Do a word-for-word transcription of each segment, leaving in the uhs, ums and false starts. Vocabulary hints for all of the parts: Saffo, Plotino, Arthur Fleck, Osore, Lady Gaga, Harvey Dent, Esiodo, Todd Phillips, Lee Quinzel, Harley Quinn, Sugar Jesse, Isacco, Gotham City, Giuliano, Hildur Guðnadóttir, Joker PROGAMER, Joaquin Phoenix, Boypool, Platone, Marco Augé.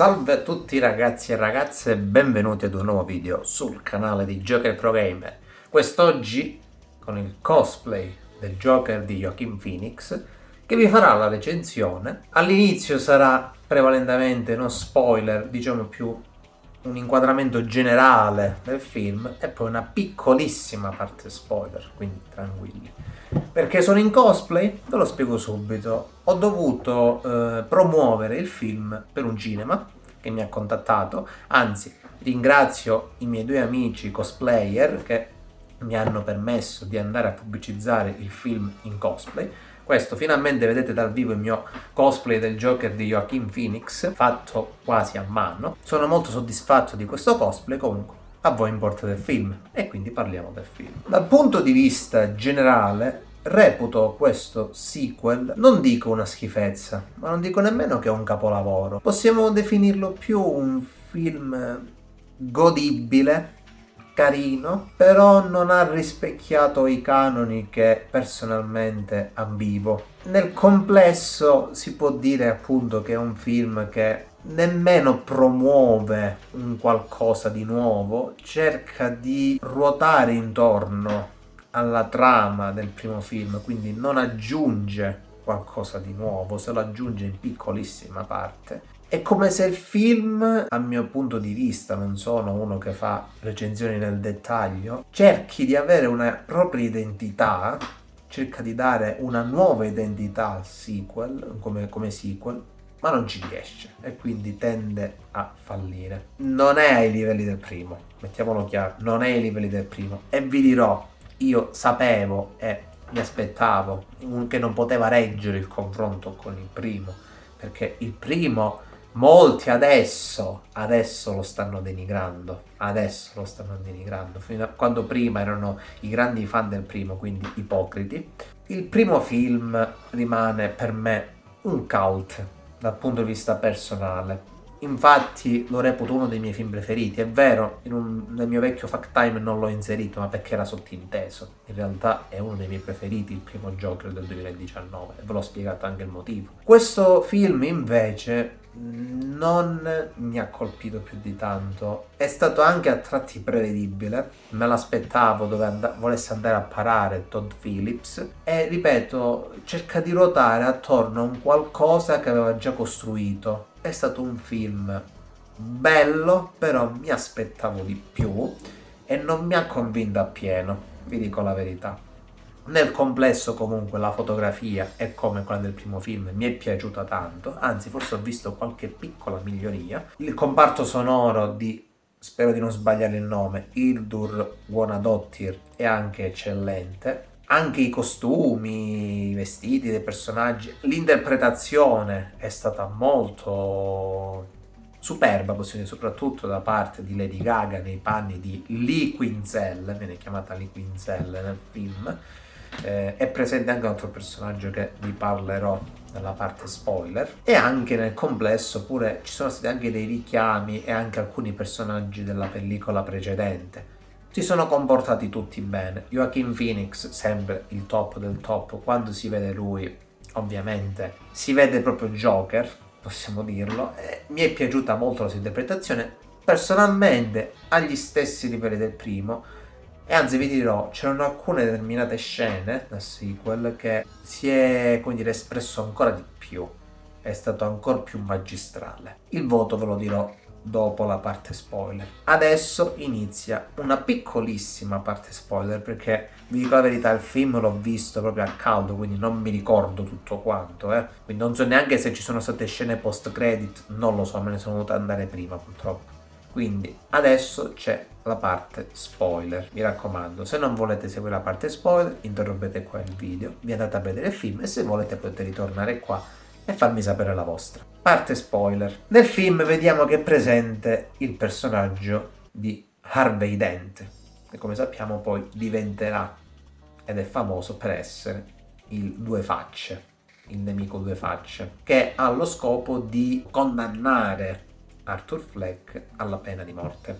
Salve a tutti ragazzi e ragazze, benvenuti ad un nuovo video sul canale di Joker Pro Gamer. Quest'oggi con il cosplay del Joker di Joaquin Phoenix, che vi farà la recensione. All'inizio sarà prevalentemente uno spoiler, diciamo più un inquadramento generale del film, e poi una piccolissima parte spoiler, quindi tranquilli. Perché sono in cosplay? Ve lo spiego subito. Ho dovuto eh, promuovere il film per un cinema che mi ha contattato, anzi ringrazio i miei due amici cosplayer che mi hanno permesso di andare a pubblicizzare il film in cosplay. Questo, finalmente vedete dal vivo il mio cosplay del Joker di Joaquin Phoenix, fatto quasi a mano. Sono molto soddisfatto di questo cosplay, comunque a voi importa del film e quindi parliamo del film. Dal punto di vista generale reputo questo sequel, non dico una schifezza, ma non dico nemmeno che è un capolavoro. Possiamo definirlo più un film godibile, carino, però non ha rispecchiato i canoni che personalmente ambivo. Nel complesso si può dire appunto che è un film che nemmeno promuove un qualcosa di nuovo, cerca di ruotare intorno alla trama del primo film, quindi non aggiunge qualcosa di nuovo, se lo aggiunge in piccolissima parte. È come se il film, a mio punto di vista, non sono uno che fa recensioni nel dettaglio, cerchi di avere una propria identità, cerca di dare una nuova identità al sequel, come, come sequel, ma non ci riesce e quindi tende a fallire. Non è ai livelli del primo, mettiamolo chiaro, non è ai livelli del primo. E vi dirò, io sapevo e mi aspettavo che non poteva reggere il confronto con il primo, perché il primo molti adesso, adesso lo stanno denigrando, adesso lo stanno denigrando, fino a quando prima erano i grandi fan del primo, quindi ipocriti. Il primo film rimane per me un cult dal punto di vista personale. Infatti lo reputo uno dei miei film preferiti. È vero, in un, nel mio vecchio fact time non l'ho inserito, ma perché era sottinteso. In realtà è uno dei miei preferiti, il primo Joker del duemiladiciannove, e ve l'ho spiegato anche il motivo. Questo film invece non mi ha colpito più di tanto. È stato anche a tratti prevedibile, me l'aspettavo dove and- volesse andare a parare Todd Phillips, e ripeto, cerca di ruotare attorno a un qualcosa che aveva già costruito. È stato un film bello, però mi aspettavo di più e non mi ha convinto appieno, vi dico la verità. Nel complesso comunque la fotografia è come quella del primo film, mi è piaciuta tanto, anzi forse ho visto qualche piccola miglioria. Il comparto sonoro di, spero di non sbagliare il nome, Hildur Guðnadóttir è anche eccellente. Anche i costumi, i vestiti dei personaggi, l'interpretazione è stata molto superba, soprattutto da parte di Lady Gaga nei panni di Lee Quinzel, viene chiamata Lee Quinzel nel film. Eh, è presente anche un altro personaggio che vi parlerò nella parte spoiler, e anche nel complesso pure ci sono stati anche dei richiami e anche alcuni personaggi della pellicola precedente. Si sono comportati tutti bene. Joaquin Phoenix, sempre il top del top, quando si vede lui, ovviamente, si vede proprio Joker, possiamo dirlo. E mi è piaciuta molto la sua interpretazione, personalmente agli stessi livelli del primo, e anzi vi dirò, c'erano alcune determinate scene nel sequel che si è, come dire, espresso ancora di più, è stato ancora più magistrale. Il voto ve lo dirò dopo la parte spoiler. Adesso inizia una piccolissima parte spoiler, perché vi dico la verità, il film l'ho visto proprio a caldo, quindi non mi ricordo tutto quanto, eh. Quindi non so neanche se ci sono state scene post credit, non lo so, me ne sono dovuto andare prima purtroppo. Quindi adesso c'è la parte spoiler. Mi raccomando, se non volete seguire la parte spoiler, interrompete qua il video, vi andate a vedere il film, e se volete potete ritornare qua e farmi sapere la vostra. Parte spoiler. Nel film vediamo che è presente il personaggio di Harvey Dent, che come sappiamo poi diventerà, ed è famoso per essere, il Due Facce, il nemico Due Facce, che ha lo scopo di condannare Arthur Fleck alla pena di morte.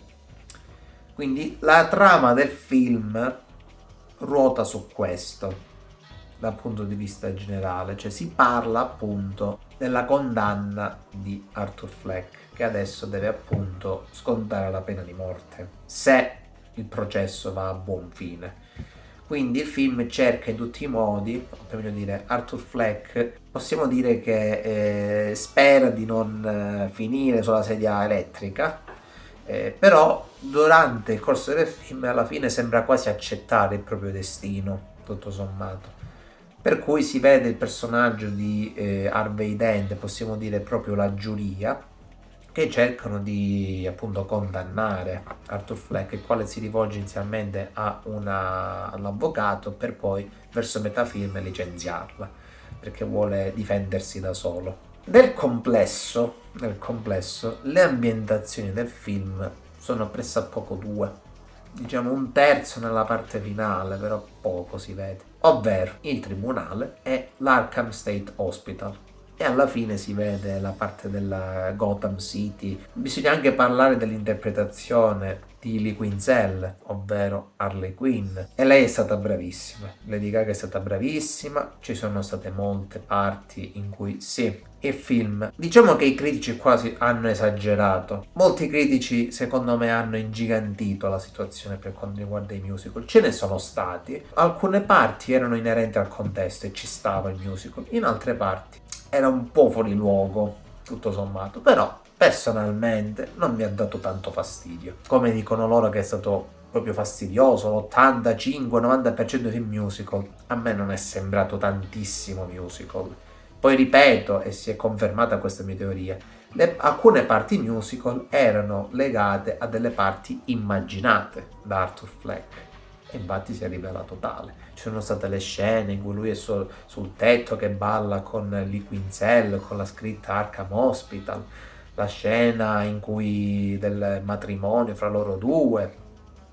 Quindi la trama del film ruota su questo dal punto di vista generale, cioè si parla appunto della condanna di Arthur Fleck, che adesso deve appunto scontare la pena di morte, se il processo va a buon fine. Quindi il film cerca in tutti i modi, voglio dire, Arthur Fleck, possiamo dire che eh, spera di non eh, finire sulla sedia elettrica, eh, però durante il corso del film alla fine sembra quasi accettare il proprio destino, tutto sommato. Per cui si vede il personaggio di eh, Harvey Dent, possiamo dire proprio la giuria, che cercano di appunto condannare Arthur Fleck, il quale si rivolge inizialmente a una, all'avvocato, per poi verso metà film licenziarla perché vuole difendersi da solo. Nel complesso, nel complesso le ambientazioni del film sono pressappoco due, diciamo un terzo nella parte finale, però poco si vede, ovvero il tribunale e l'Arkham State Hospital. E alla fine si vede la parte della Gotham City. Bisogna anche parlare dell'interpretazione di Lee Quinzel, ovvero Harley Quinn. E lei è stata bravissima. Lady Gaga è stata bravissima. Ci sono state molte parti in cui sì, il film, diciamo che i critici quasi hanno esagerato. Molti critici secondo me hanno ingigantito la situazione per quanto riguarda i musical. Ce ne sono stati. Alcune parti erano inerenti al contesto e ci stava il musical. In altre parti era un po' fuori luogo, tutto sommato, però personalmente non mi ha dato tanto fastidio. Come dicono loro che è stato proprio fastidioso, l'ottantacinque novanta per cento dei film musical, a me non è sembrato tantissimo musical. Poi ripeto, e si è confermata questa mia teoria, le, alcune parti musical erano legate a delle parti immaginate da Arthur Fleck. E infatti si è rivelato tale. Ci sono state le scene in cui lui è sul, sul tetto che balla con Lee Quinzel con la scritta Arkham Hospital, la scena in cui del matrimonio fra loro due,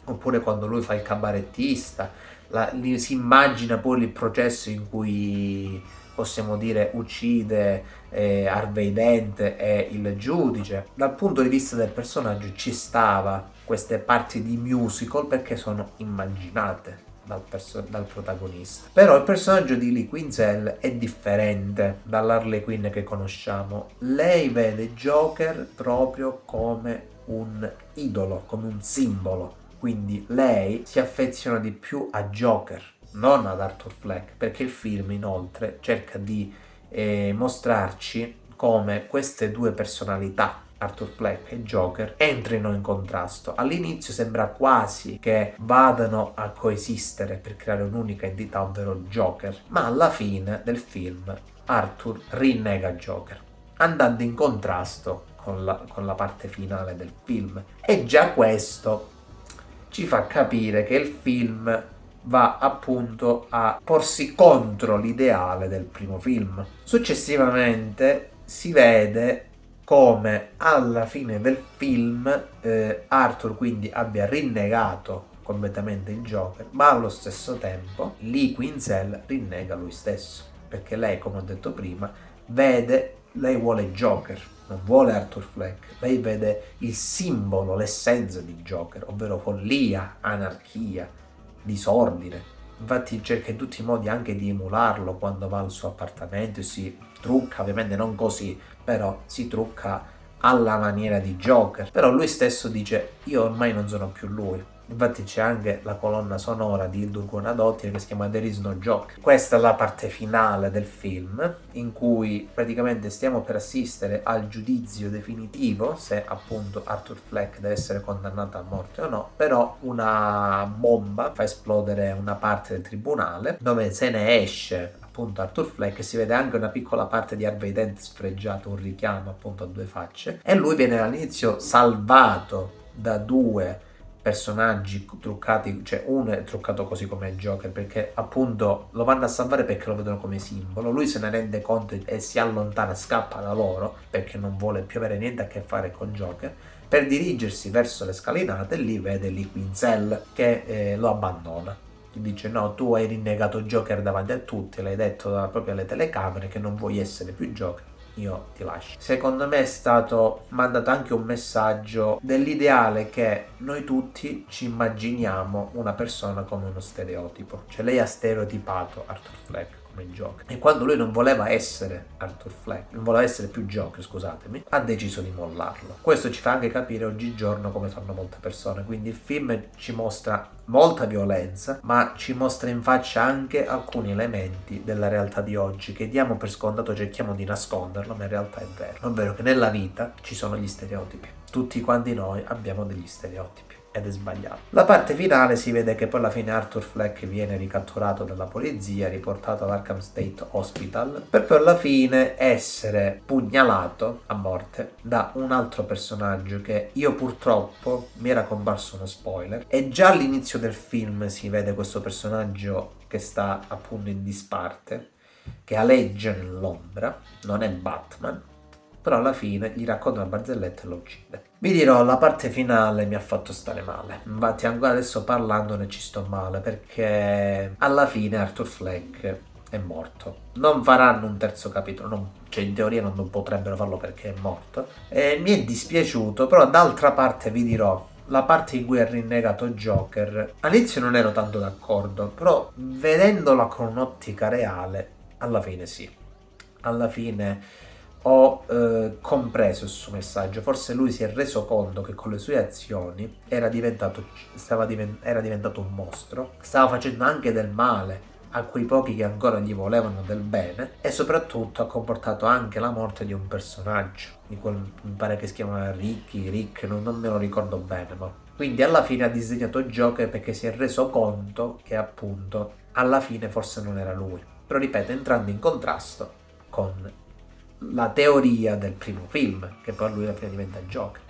oppure quando lui fa il cabarettista, la, li, si immagina poi il processo in cui possiamo dire uccide eh, Harvey Dent e il giudice. Dal punto di vista del personaggio ci stava queste parti di musical perché sono immaginate dal, dal protagonista. Però il personaggio di Lee Quinzel è differente dall'Harley Quinn che conosciamo. Lei vede Joker proprio come un idolo, come un simbolo. Quindi lei si affeziona di più a Joker, non ad Arthur Fleck, perché il film inoltre cerca di eh, mostrarci come queste due personalità, Arthur Fleck e Joker, entrino in contrasto. All'inizio sembra quasi che vadano a coesistere per creare un'unica entità, ovvero il Joker, ma alla fine del film Arthur rinnega Joker, andando in contrasto con la, con la parte finale del film. E già questo ci fa capire che il film va appunto a porsi contro l'ideale del primo film. Successivamente si vede come alla fine del film eh, Arthur quindi abbia rinnegato completamente il Joker, ma allo stesso tempo Lee Quinzel rinnega lui stesso, perché lei, come ho detto prima, vede, lei vuole Joker, non vuole Arthur Fleck. Lei vede il simbolo, l'essenza di Joker, ovvero follia, anarchia, disordine. Infatti cerca in tutti i modi anche di emularlo quando va al suo appartamento e si trucca, ovviamente non così, però si trucca alla maniera di Joker. Però lui stesso dice: io ormai non sono più lui. Infatti c'è anche la colonna sonora di Hildur Guðnadóttir che si chiama There is no Joker. Questa è la parte finale del film, in cui praticamente stiamo per assistere al giudizio definitivo, se appunto Arthur Fleck deve essere condannato a morte o no. Però una bomba fa esplodere una parte del tribunale, dove se ne esce appunto Arthur Fleck, e si vede anche una piccola parte di Harvey Dent sfregiato, un richiamo appunto a Due Facce, e lui viene all'inizio salvato da due personaggi truccati, cioè uno è truccato così come Joker perché appunto lo vanno a salvare perché lo vedono come simbolo, lui se ne rende conto e si allontana, scappa da loro perché non vuole più avere niente a che fare con Joker, per dirigersi verso le scalinate e lì vede Lee Quinzel che eh, lo abbandona. Gli dice: no, tu hai rinnegato Joker davanti a tutti, l'hai detto proprio alle telecamere che non vuoi essere più Joker, io ti lascio. Secondo me è stato mandato anche un messaggio dell'ideale che noi tutti ci immaginiamo una persona come uno stereotipo, cioè lei ha stereotipato Arthur Fleck, nel Joker. E quando lui non voleva essere Arthur Fleck, non voleva essere più Joker, scusatemi, ha deciso di mollarlo. Questo ci fa anche capire oggigiorno come fanno molte persone, quindi il film ci mostra molta violenza, ma ci mostra in faccia anche alcuni elementi della realtà di oggi che diamo per scontato, cerchiamo di nasconderlo, ma in realtà è vero, ovvero che nella vita ci sono gli stereotipi. Tutti quanti noi abbiamo degli stereotipi ed è sbagliato. La parte finale si vede che poi alla fine Arthur Fleck viene ricatturato dalla polizia, riportato all'Arkham State Hospital, per poi alla fine essere pugnalato a morte da un altro personaggio che io purtroppo mi era comparso uno spoiler, e già all'inizio del film si vede questo personaggio che sta appunto in disparte, che aleggia nell'ombra, non è Batman, però alla fine gli racconta una barzelletta e lo uccide. Vi dirò, la parte finale mi ha fatto stare male, infatti ancora adesso parlandone ci sto male, perché alla fine Arthur Fleck è morto. Non faranno un terzo capitolo, non, cioè in teoria non, non potrebbero farlo perché è morto, e mi è dispiaciuto, però d'altra parte vi dirò, la parte in cui è rinnegato Joker, all'inizio non ero tanto d'accordo, però vedendola con un'ottica reale, alla fine sì, alla fine ho eh, compreso il suo messaggio. Forse lui si è reso conto che con le sue azioni era diventato, stava divent- era diventato un mostro, stava facendo anche del male a quei pochi che ancora gli volevano del bene, e soprattutto ha comportato anche la morte di un personaggio, di quel, mi pare che si chiama Ricky, Rick, non, non me lo ricordo bene, ma quindi alla fine ha disegnato Joker perché si è reso conto che appunto alla fine forse non era lui, però ripeto, entrando in contrasto con la teoria del primo film, che poi lui alla fine diventa Joker.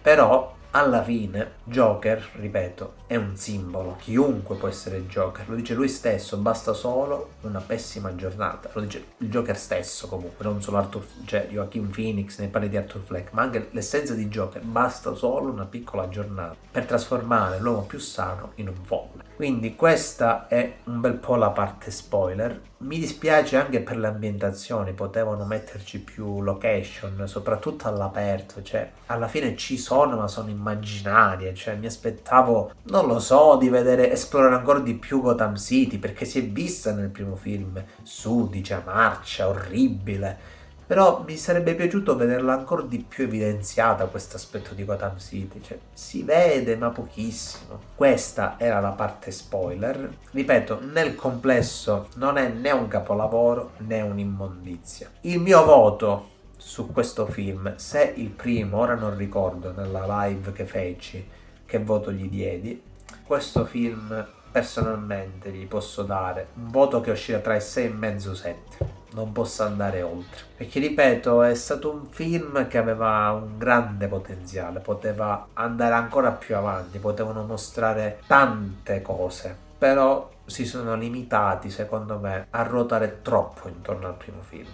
Però alla fine Joker, ripeto, è un simbolo, chiunque può essere Joker, lo dice lui stesso, basta solo una pessima giornata, lo dice il Joker stesso comunque, non solo Arthur, cioè Joaquin Phoenix nei panni di Arthur Fleck, ma anche l'essenza di Joker, basta solo una piccola giornata per trasformare l'uomo più sano in un folle. Quindi questa è un bel po' la parte spoiler, mi dispiace anche per le ambientazioni, potevano metterci più location, soprattutto all'aperto, cioè alla fine ci sono ma sono in immaginarie, cioè mi aspettavo, non lo so, di vedere, esplorare ancora di più Gotham City, perché si è vista nel primo film, sudicia, marcia, orribile, però mi sarebbe piaciuto vederla ancora di più evidenziata questo aspetto di Gotham City, cioè si vede ma pochissimo. Questa era la parte spoiler, ripeto, nel complesso non è né un capolavoro né un'immondizia. Il mio voto su questo film, se il primo, ora non ricordo nella live che feci che voto gli diedi, questo film personalmente gli posso dare un voto che oscilla tra i sei e mezzo e sette, non posso andare oltre, perché ripeto è stato un film che aveva un grande potenziale, poteva andare ancora più avanti, potevano mostrare tante cose, però si sono limitati secondo me a ruotare troppo intorno al primo film.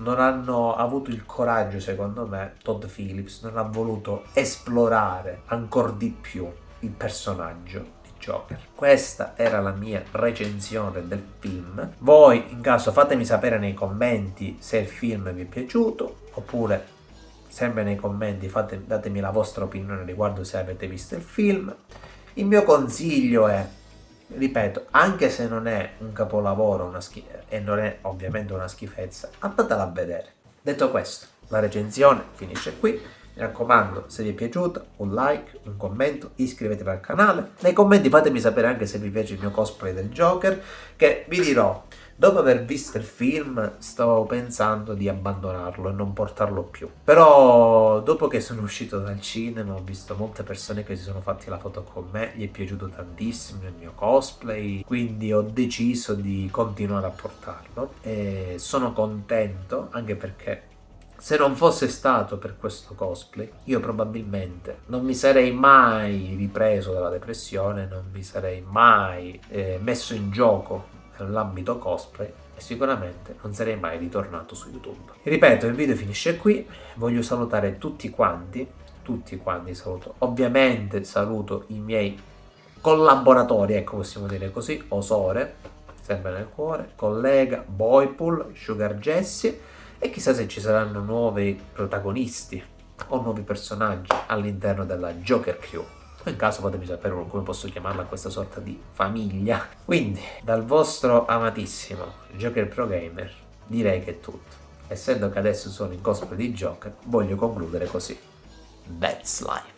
Non hanno avuto il coraggio, secondo me, Todd Phillips non ha voluto esplorare ancora di più il personaggio di Joker. Questa era la mia recensione del film. Voi, in caso, fatemi sapere nei commenti se il film vi è piaciuto, oppure sempre nei commenti fate, datemi la vostra opinione riguardo se avete visto il film. Il mio consiglio è, ripeto, anche se non è un capolavoro una e non è ovviamente una schifezza, andatela a vedere. Detto questo, la recensione finisce qui. Mi raccomando, se vi è piaciuta, un like, un commento, iscrivetevi al canale. Nei commenti fatemi sapere anche se vi piace il mio cosplay del Joker, che vi dirò, dopo aver visto il film stavo pensando di abbandonarlo e non portarlo più. Però dopo che sono uscito dal cinema ho visto molte persone che si sono fatti la foto con me, gli è piaciuto tantissimo il mio cosplay, quindi ho deciso di continuare a portarlo e sono contento, anche perché se non fosse stato per questo cosplay io probabilmente non mi sarei mai ripreso dalla depressione, non mi sarei mai eh, messo in gioco nell'ambito cosplay e sicuramente non sarei mai ritornato su YouTube. Ripeto, il video finisce qui, voglio salutare tutti quanti, tutti quanti saluto, ovviamente saluto i miei collaboratori, ecco possiamo dire così, Osore, sempre nel cuore, collega, Boypool, Sugar Jesse, e chissà se ci saranno nuovi protagonisti o nuovi personaggi all'interno della Joker Crew. Poi in caso fatemi sapere come posso chiamarla questa sorta di famiglia. Quindi, dal vostro amatissimo Joker Pro Gamer, direi che è tutto. Essendo che adesso sono in cosplay di Joker, voglio concludere così. That's life.